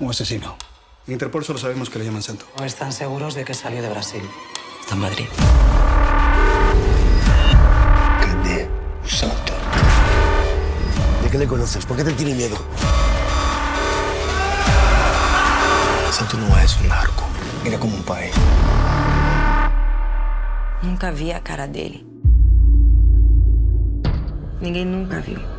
un asesino. En Interpol solo sabemos que le llaman Santo. No están seguros de que salió de Brasil. Está en Madrid. Cadê o Santo? ¿De qué le conoces? ¿Por qué te tiene miedo? Santo no es un narco. Era como un padre. Nunca vi a cara dele. Ninguém nunca viu.